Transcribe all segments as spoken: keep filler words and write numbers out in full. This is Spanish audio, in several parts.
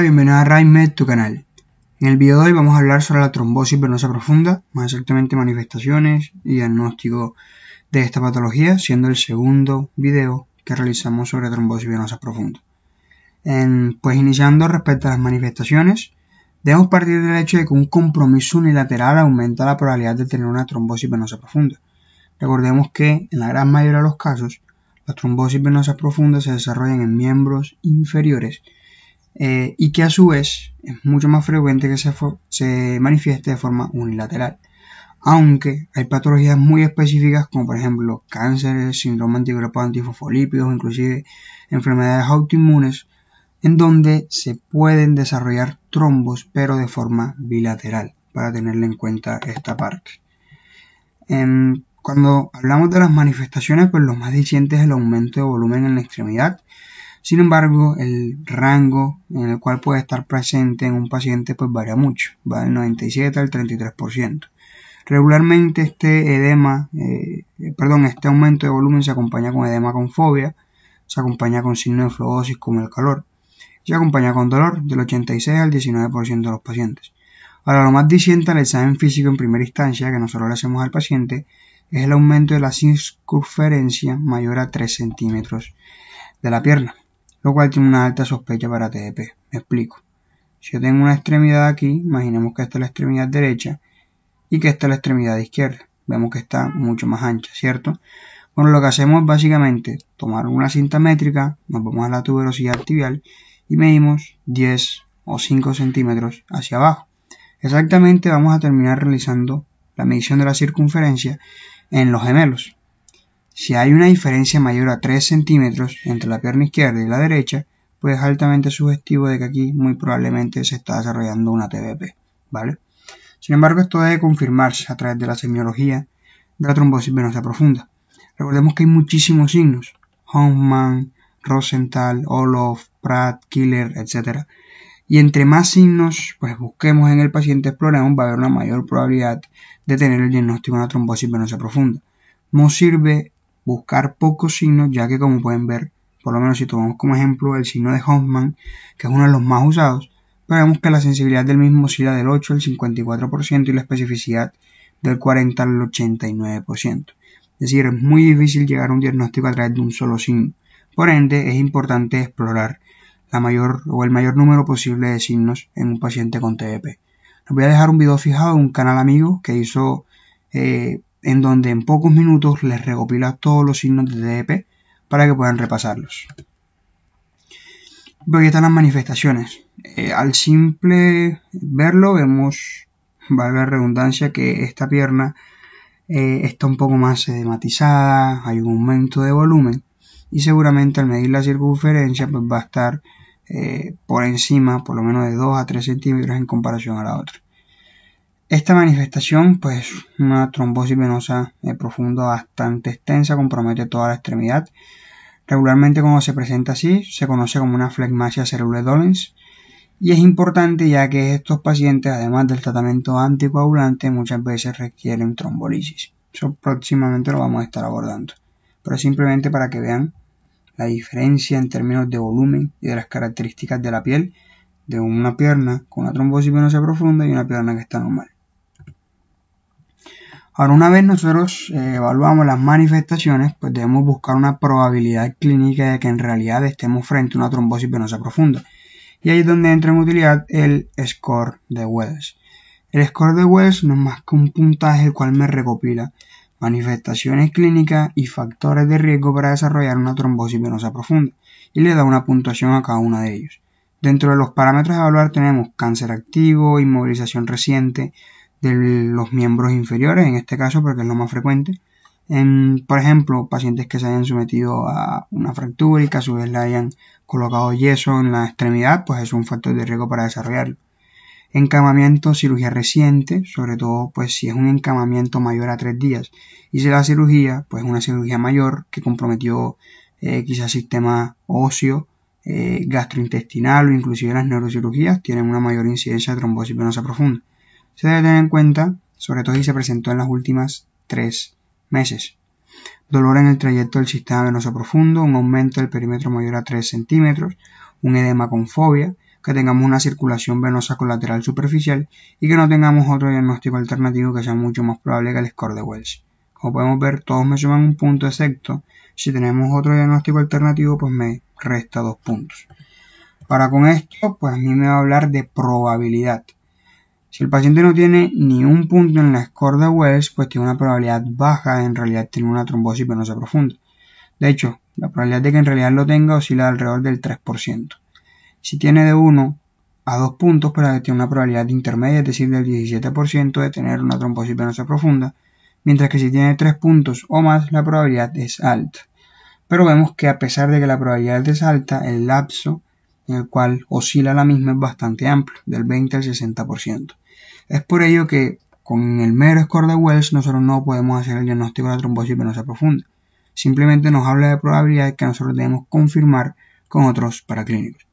Bienvenida a RAYMED, tu canal. En el video de hoy vamos a hablar sobre la trombosis venosa profunda, más exactamente manifestaciones y diagnóstico de esta patología, siendo el segundo video que realizamos sobre trombosis venosa profunda. En, pues iniciando respecto a las manifestaciones, debemos partir del hecho de que un compromiso unilateral aumenta la probabilidad de tener una trombosis venosa profunda. Recordemos que en la gran mayoría de los casos, las trombosis venosas profundas se desarrollan en miembros inferiores, Eh, y que a su vez es mucho más frecuente que se, se manifieste de forma unilateral, aunque hay patologías muy específicas como por ejemplo cánceres, síndrome anticuerpos antifosfolípidos, inclusive enfermedades autoinmunes, en donde se pueden desarrollar trombos pero de forma bilateral, para tenerla en cuenta esta parte. En, cuando hablamos de las manifestaciones, pues lo más diciente es el aumento de volumen en la extremidad. Sin embargo, el rango en el cual puede estar presente en un paciente pues varía mucho, va del noventa y siete al treinta y tres por ciento. Regularmente este edema, eh, perdón, este aumento de volumen se acompaña con edema con fobia, se acompaña con signo de fluosis como el calor, se acompaña con dolor del ochenta y seis al diecinueve por ciento de los pacientes. Ahora, lo más diciente al examen físico en primera instancia que nosotros le hacemos al paciente es el aumento de la circunferencia mayor a tres centímetros de la pierna, lo cual tiene una alta sospecha para T D P. Me explico. Si yo tengo una extremidad aquí, imaginemos que esta es la extremidad derecha y que esta es la extremidad izquierda. Vemos que está mucho más ancha, ¿cierto? Bueno, lo que hacemos es básicamente tomar una cinta métrica, nos vamos a la tuberosidad tibial y medimos diez o cinco centímetros hacia abajo. Exactamente vamos a terminar realizando la medición de la circunferencia en los gemelos. Si hay una diferencia mayor a tres centímetros entre la pierna izquierda y la derecha, pues es altamente sugestivo de que aquí muy probablemente se está desarrollando una T D P, ¿vale? Sin embargo, esto debe confirmarse a través de la semiología de la trombosis venosa profunda. Recordemos que hay muchísimos signos: Hoffman, Rosenthal, Olof, Pratt, Killer, etcétera. Y entre más signos pues busquemos en el paciente, exploremos, va a haber una mayor probabilidad de tener el diagnóstico de una trombosis venosa profunda. No sirve buscar pocos signos, ya que como pueden ver, por lo menos si tomamos como ejemplo el signo de Hoffman, que es uno de los más usados, vemos que la sensibilidad del mismo oscila del ocho al cincuenta y cuatro por ciento y la especificidad del cuarenta al ochenta y nueve por ciento. Es decir, es muy difícil llegar a un diagnóstico a través de un solo signo. Por ende, es importante explorar la mayor o el mayor número posible de signos en un paciente con T D P. Les voy a dejar un video fijado de un canal amigo que hizo... Eh, en donde en pocos minutos les recopila todos los signos de T D P para que puedan repasarlos. Pero aquí están las manifestaciones. Eh, al simple verlo vemos, valga la redundancia, que esta pierna eh, está un poco más edematizada, hay un aumento de volumen y seguramente al medir la circunferencia pues va a estar eh, por encima por lo menos de dos a tres centímetros en comparación a la otra. Esta manifestación, pues, una trombosis venosa eh, profunda bastante extensa, compromete toda la extremidad. Regularmente cuando se presenta así, se conoce como una flegmasia cerebral dolens. Y es importante ya que estos pacientes, además del tratamiento anticoagulante, muchas veces requieren trombolisis. Eso próximamente lo vamos a estar abordando. Pero simplemente para que vean la diferencia en términos de volumen y de las características de la piel de una pierna con una trombosis venosa profunda y una pierna que está normal. Ahora, una vez nosotros eh, evaluamos las manifestaciones, pues debemos buscar una probabilidad clínica de que en realidad estemos frente a una trombosis venosa profunda. Y ahí es donde entra en utilidad el score de Wells. El score de Wells no es más que un puntaje el cual me recopila manifestaciones clínicas y factores de riesgo para desarrollar una trombosis venosa profunda y le da una puntuación a cada uno de ellos. Dentro de los parámetros a evaluar tenemos cáncer activo, inmovilización reciente de los miembros inferiores, en este caso porque es lo más frecuente. En, por ejemplo, pacientes que se hayan sometido a una fractura y que a su vez le hayan colocado yeso en la extremidad, pues es un factor de riesgo para desarrollarlo. Encamamiento, cirugía reciente, sobre todo pues si es un encamamiento mayor a tres días. Y si la cirugía, pues una cirugía mayor que comprometió eh, quizás sistema óseo, Eh, gastrointestinal o inclusive las neurocirugías tienen una mayor incidencia de trombosis venosa profunda. Se debe tener en cuenta, sobre todo si se presentó en las últimas tres meses. Dolor en el trayecto del sistema venoso profundo, un aumento del perímetro mayor a tres centímetros, un edema con fobia, que tengamos una circulación venosa colateral superficial y que no tengamos otro diagnóstico alternativo que sea mucho más probable que el score de Wells. Como podemos ver, todos me suman un punto excepto si tenemos otro diagnóstico alternativo, pues me resta dos puntos. Ahora con esto, pues a mí me va a hablar de probabilidad. Si el paciente no tiene ni un punto en la score de Wells, pues tiene una probabilidad baja de en realidad tener una trombosis venosa profunda. De hecho, la probabilidad de que en realidad lo tenga oscila alrededor del tres por ciento. Si tiene de uno a dos puntos, pues tiene una probabilidad intermedia, es decir, del diecisiete por ciento de tener una trombosis venosa profunda, mientras que si tiene tres puntos o más, la probabilidad es alta. Pero vemos que a pesar de que la probabilidad es alta, el lapso en el cual oscila la misma es bastante amplio, del veinte al sesenta por ciento. Es por ello que con el mero score de Wells nosotros no podemos hacer el diagnóstico de la trombosis venosa profunda. Simplemente nos habla de probabilidad que nosotros debemos confirmar con otros paraclínicos.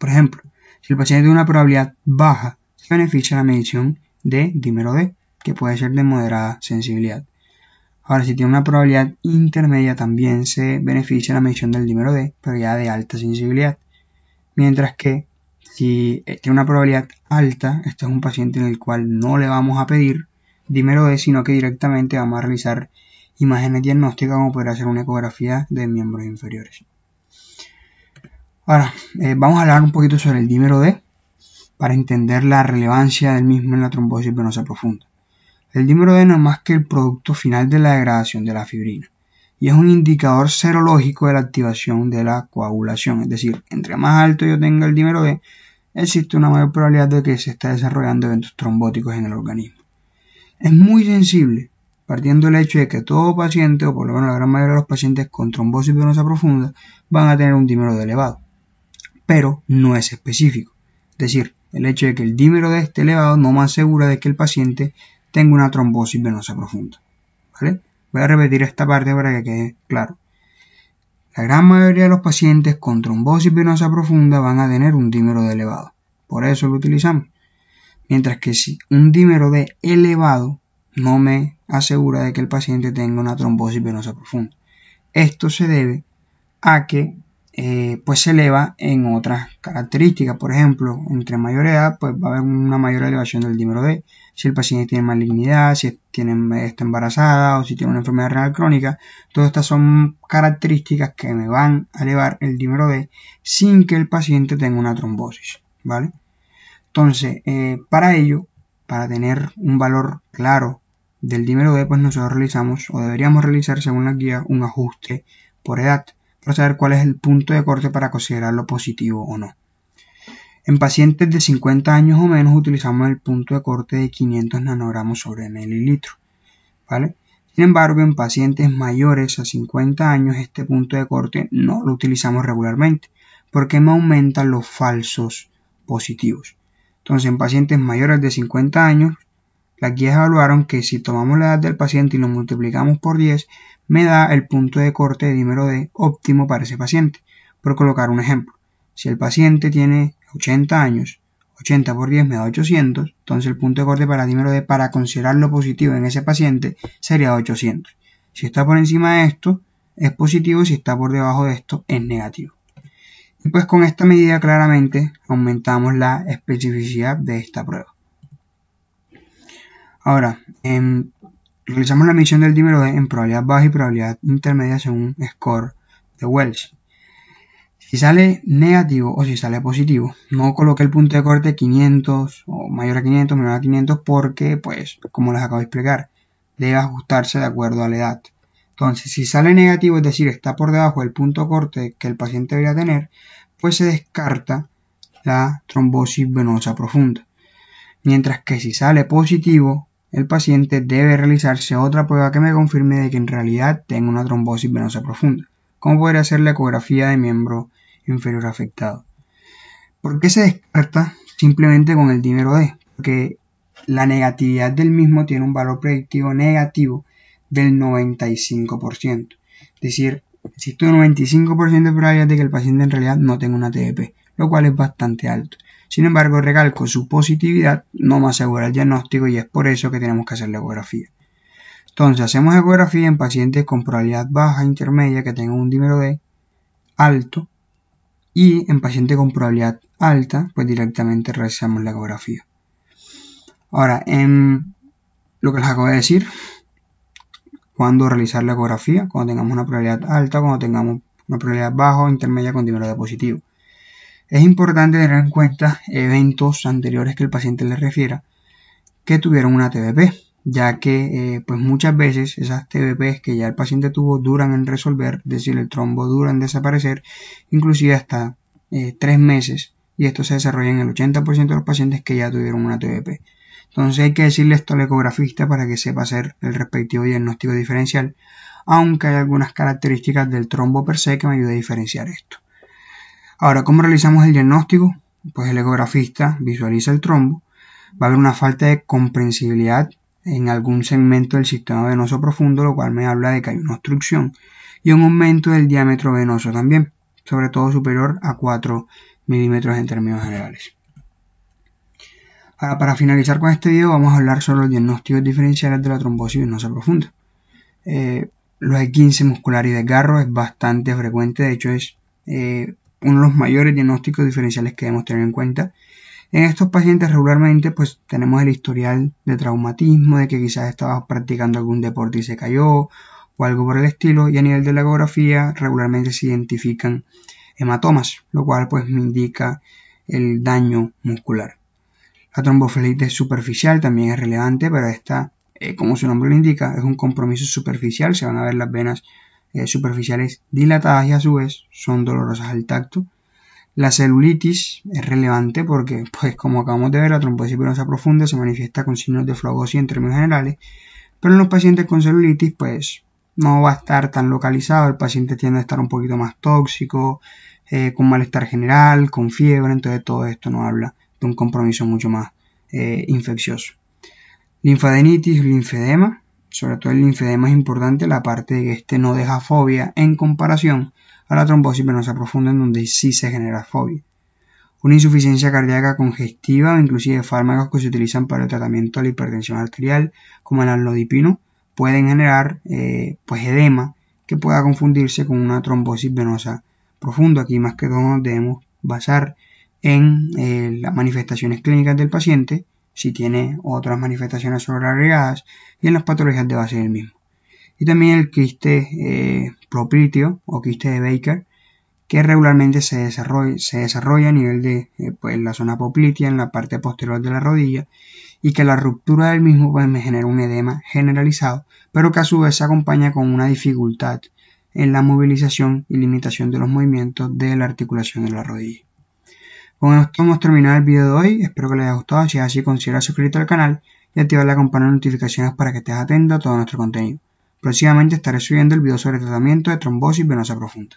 Por ejemplo, si el paciente tiene una probabilidad baja, se beneficia la medición de dímero D, que puede ser de moderada sensibilidad. Ahora, si tiene una probabilidad intermedia, también se beneficia la medición del dímero D, pero ya de alta sensibilidad. Mientras que si tiene una probabilidad alta, este es un paciente en el cual no le vamos a pedir dímero D, sino que directamente vamos a realizar imágenes diagnósticas como poder hacer una ecografía de miembros inferiores. Ahora, eh, vamos a hablar un poquito sobre el dímero D para entender la relevancia del mismo en la trombosis venosa profunda. El dímero D no es más que el producto final de la degradación de la fibrina, y es un indicador serológico de la activación de la coagulación. Es decir, entre más alto yo tenga el dímero D, existe una mayor probabilidad de que se esté desarrollando eventos trombóticos en el organismo. Es muy sensible, partiendo del hecho de que todo paciente, o por lo menos la gran mayoría de los pacientes con trombosis venosa profunda, van a tener un dímero D elevado, pero no es específico. Es decir, el hecho de que el dímero D esté elevado no más asegura de que el paciente tenga una trombosis venosa profunda, ¿vale? Voy a repetir esta parte para que quede claro. La gran mayoría de los pacientes con trombosis venosa profunda van a tener un dímero D elevado. Por eso lo utilizamos. Mientras que si un dímero D elevado no me asegura de que el paciente tenga una trombosis venosa profunda. Esto se debe a que eh, pues se eleva en otras características. Por ejemplo, entre mayor edad pues va a haber una mayor elevación del dímero D. Si el paciente tiene malignidad, si tiene, está embarazada o si tiene una enfermedad renal crónica, todas estas son características que me van a elevar el dímero D sin que el paciente tenga una trombosis, ¿vale? Entonces, eh, para ello, para tener un valor claro del dímero D, pues nosotros realizamos o deberíamos realizar, según la guía, un ajuste por edad para saber cuál es el punto de corte para considerarlo positivo o no. En pacientes de cincuenta años o menos utilizamos el punto de corte de quinientos nanogramos sobre mililitro, ¿vale? Sin embargo, en pacientes mayores a cincuenta años este punto de corte no lo utilizamos regularmente porque me aumentan los falsos positivos. Entonces, en pacientes mayores de cincuenta años, las guías evaluaron que si tomamos la edad del paciente y lo multiplicamos por diez, me da el punto de corte de dímero D óptimo para ese paciente. Por colocar un ejemplo, si el paciente tiene ochenta años, ochenta por diez me da ochocientos, entonces el punto de corte para el dímero D para considerarlo positivo en ese paciente sería ochocientos. Si está por encima de esto es positivo, si está por debajo de esto es negativo. Y pues con esta medida claramente aumentamos la especificidad de esta prueba. Ahora, eh, realizamos la medición del dímero D en probabilidad baja y probabilidad intermedia según score de Wells. Si sale negativo o si sale positivo, no coloqué el punto de corte quinientos o mayor a quinientos, menor a quinientos, porque, pues, como les acabo de explicar, debe ajustarse de acuerdo a la edad. Entonces, si sale negativo, es decir, está por debajo del punto de corte que el paciente debería tener, pues se descarta la trombosis venosa profunda. Mientras que si sale positivo, el paciente debe realizarse otra prueba que me confirme de que en realidad tenga una trombosis venosa profunda, como podría hacer la ecografía de miembro inferior afectado. ¿Por qué se descarta? Simplemente con el dímero D, porque la negatividad del mismo tiene un valor predictivo negativo del noventa y cinco por ciento. Es decir, existe un noventa y cinco por ciento de probabilidad de que el paciente en realidad no tenga una T D P, lo cual es bastante alto. Sin embargo, recalco, su positividad no me asegura el diagnóstico y es por eso que tenemos que hacer la ecografía. Entonces, hacemos ecografía en pacientes con probabilidad baja, intermedia, que tengan un dímero D alto, y en paciente con probabilidad alta, pues directamente realizamos la ecografía. Ahora, en lo que les acabo de decir, cuando realizar la ecografía, cuando tengamos una probabilidad alta, cuando tengamos una probabilidad baja, intermedia, con dímero D positivo. Es importante tener en cuenta eventos anteriores que el paciente le refiera que tuvieron una T B P, ya que eh, pues muchas veces esas T B Ps que ya el paciente tuvo duran en resolver, es decir, el trombo dura en desaparecer, inclusive hasta eh, tres meses, y esto se desarrolla en el ochenta por ciento de los pacientes que ya tuvieron una T B P. Entonces hay que decirle esto al ecografista para que sepa hacer el respectivo diagnóstico diferencial, aunque hay algunas características del trombo per se que me ayuda a diferenciar esto. Ahora, ¿cómo realizamos el diagnóstico? Pues el ecografista visualiza el trombo, va a haber una falta de comprensibilidad en algún segmento del sistema venoso profundo, lo cual me habla de que hay una obstrucción, y un aumento del diámetro venoso también, sobre todo superior a cuatro milímetros en términos generales. Ahora, para finalizar con este video, vamos a hablar sobre los diagnósticos diferenciales de la trombosis venosa profunda. Eh, los E quince muscular y desgarro es bastante frecuente, de hecho es... Eh, uno de los mayores diagnósticos diferenciales que debemos tener en cuenta. En estos pacientes regularmente pues tenemos el historial de traumatismo, de que quizás estaba practicando algún deporte y se cayó o algo por el estilo, y a nivel de la ecografía regularmente se identifican hematomas, lo cual pues me indica el daño muscular. La tromboflebitis superficial también es relevante, pero esta, eh, como su nombre lo indica, es un compromiso superficial, se van a ver las venas superficiales dilatadas y a su vez son dolorosas al tacto. La celulitis es relevante porque, pues como acabamos de ver, la trombosis venosa profunda se manifiesta con signos de flogosis en términos generales, pero en los pacientes con celulitis pues no va a estar tan localizado, el paciente tiende a estar un poquito más tóxico, eh, con malestar general, con fiebre, entonces todo esto nos habla de un compromiso mucho más eh, infeccioso. Linfadenitis, linfedema. Sobre todo el linfedema es importante, la parte de que este no deja fobia en comparación a la trombosis venosa profunda, en donde sí se genera fobia. Una insuficiencia cardíaca congestiva o inclusive fármacos que se utilizan para el tratamiento de la hipertensión arterial, como el amlodipino, pueden generar eh, pues edema que pueda confundirse con una trombosis venosa profunda. Aquí más que todo nos debemos basar en eh, las manifestaciones clínicas del paciente, si tiene otras manifestaciones sobreagregadas, y en las patologías de base del mismo. Y también el quiste eh, propitio o quiste de Baker, que regularmente se desarrolla, se desarrolla a nivel de eh, pues, la zona poplitea, en la parte posterior de la rodilla, y que la ruptura del mismo pues, me genera un edema generalizado, pero que a su vez se acompaña con una dificultad en la movilización y limitación de los movimientos de la articulación de la rodilla. Con esto hemos terminado el video de hoy, espero que les haya gustado. Si es así, considera suscribirte al canal y activar la campana de notificaciones para que estés atento a todo nuestro contenido. Próximamente estaré subiendo el video sobre tratamiento de trombosis venosa profunda.